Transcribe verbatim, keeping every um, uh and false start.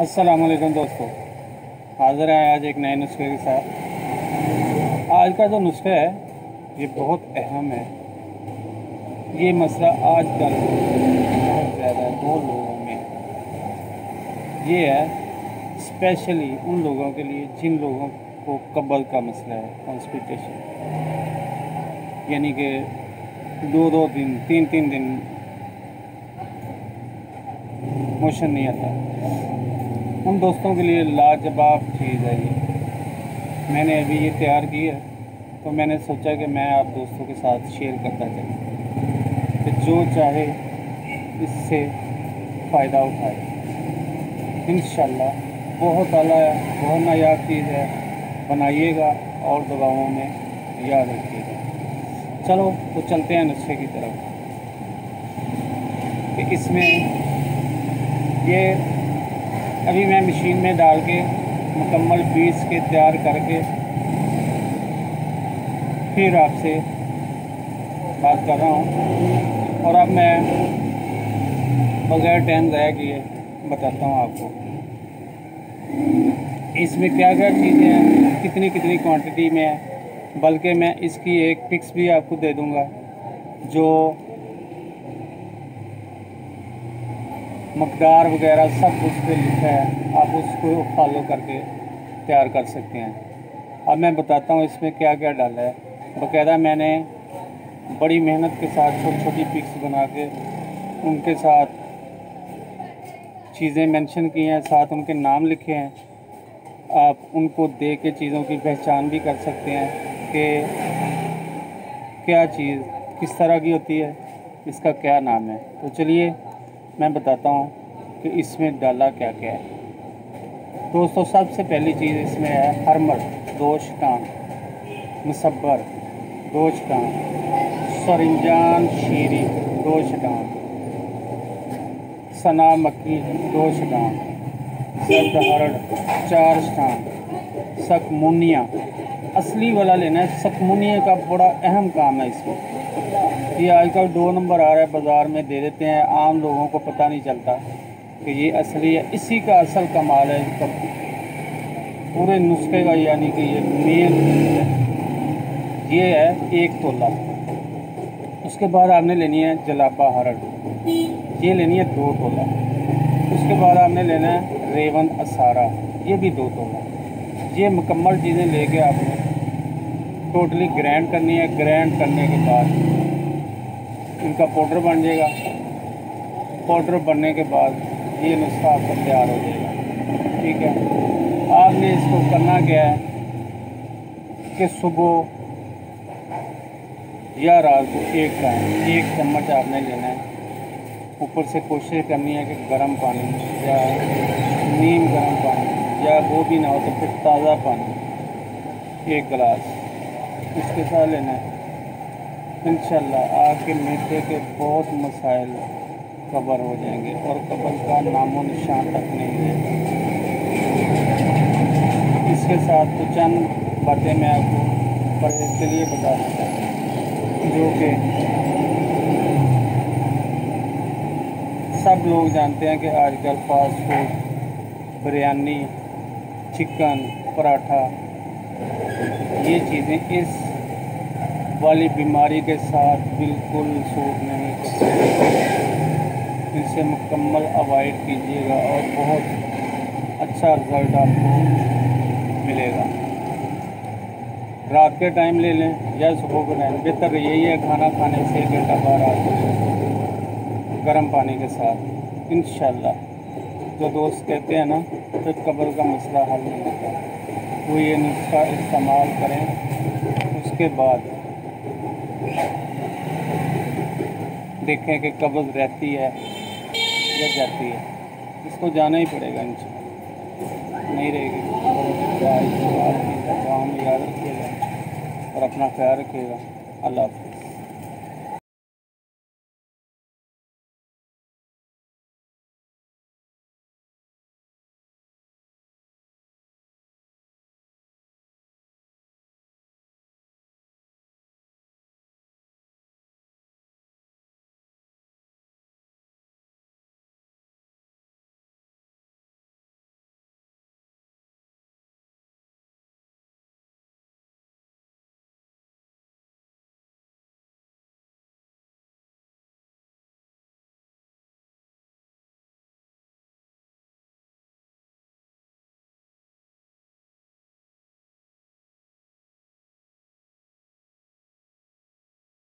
अस्सलामुअलैकुम दोस्तों, हाज़िर है आज एक नए नुस्खे के साथ। आज का जो नुस्खा है ये बहुत अहम है। ये मसला आज कल बहुत ज़्यादा दो लोगों में ये है, स्पेशली उन लोगों के लिए जिन लोगों को कब्ज़ का मसला है, कॉन्स्टिपेशन, यानी कि दो दो दिन तीन तीन दिन मोशन नहीं आता। उन दोस्तों के लिए लाजवाब चीज़ है ये। मैंने अभी ये तैयार की है तो मैंने सोचा कि मैं आप दोस्तों के साथ शेयर करता चलूँ कि जो चाहे इससे फ़ायदा उठाए। इंशाल्लाह बहुत आला है, बहुत नायाब चीज़ है। बनाइएगा और दवाओं में याद रखिएगा। चलो तो चलते हैं नुस्खे की तरफ कि इसमें ये अभी मैं मशीन में डाल के मुकम्मल पीस के तैयार करके फिर आपसे बात कर रहा हूँ। और अब मैं बगैर टाइम ज़ाया किए बताता हूँ आपको इसमें क्या क्या चीज़ें हैं, कितनी कितनी क्वांटिटी में है। बल्कि मैं इसकी एक पिक्स भी आपको दे दूँगा जो मकदार वगैरह सब उस पर लिखा है, आप उसको फॉलो करके तैयार कर सकते हैं। अब मैं बताता हूँ इसमें क्या क्या डाला है। बाकायदा मैंने बड़ी मेहनत के साथ छोटी छोटी पिक्स बना के उनके साथ चीज़ें मेंशन की हैं, साथ उनके नाम लिखे हैं। आप उनको देख के चीज़ों की पहचान भी कर सकते हैं कि क्या चीज़ किस तरह की होती है, इसका क्या नाम है। तो चलिए मैं बताता हूँ कि इसमें डाला क्या क्या है। दोस्तों सबसे पहली चीज़ इसमें है हरमर, दोशतान, मुसब्बर, दोशतान, सरंजान शीरी, दोशतान, सना मक्की, दोशतान, जरदहरड़, चारस्तान, सकमुनिया। असली वाला लेना है। सकमुनिया का बड़ा अहम काम है इसमें। ये आजकल दो नंबर आ रहा है, बाज़ार में दे देते हैं, आम लोगों को पता नहीं चलता कि ये असली है। इसी का असल कमाल है पूरे नुस्खे का, यानी कि ये मेन ये है एक तोला। उसके बाद आपने लेनी है जलाबा हरड़, ये लेनी है दो तोला। उसके बाद आपने लेना है रेवन असारा, ये भी दो तोला। ये मुकम्मल चीज़ें लेके आपने टोटली ग्रैंड करनी है। ग्रैंड करने के बाद इनका पाउडर बन जाएगा। पाउडर बनने के बाद ये नुस्खा आपका तैयार हो जाएगा। ठीक है, आपने इसको करना क्या है कि सुबह या रात को एक टाइम एक चम्मच आपने लेना है। ऊपर से कोशिश करनी है कि गर्म पानी या नीम गर्म पानी, या वो भी ना हो तो फिर ताज़ा पानी एक गिलास इसके साथ लेना है। इंशाल्लाह आपके मीठे के बहुत मसाइल कवर हो जाएंगे और कब्ज़ का नामो निशान तक नहीं रहेगा। इसके साथ तो चंद बातें मैं आपको परहेज के लिए बता देता हूँ जो कि सब लोग जानते हैं कि आजकल fast food, biryani, chicken, paratha, ये चीज़ें इस वाली बीमारी के साथ बिल्कुल सूट नहीं करती। इनसे मुकम्मल अवॉइड कीजिएगा और बहुत अच्छा रिजल्ट आपको मिलेगा। रात के टाइम ले लें या सुबह के टाइम, बेहतर यही है। खाना खाने से एक घंटा बाद आपको गर्म पानी के साथ इंशाल्लाह, जो दोस्त कहते हैं ना तो कब्ज़ का मसला हल नहीं होता, वो ये नुस्खा इस्तेमाल करें। उसके बाद देखें कि कब्ज़ रहती है या जाती है। इसको जाना ही पड़ेगा, इंशाल्लाह नहीं रहेगी। गाँव में याद रखिएगा और अपना ख्याल रखिएगा। अल्लाह हाफ़िज़।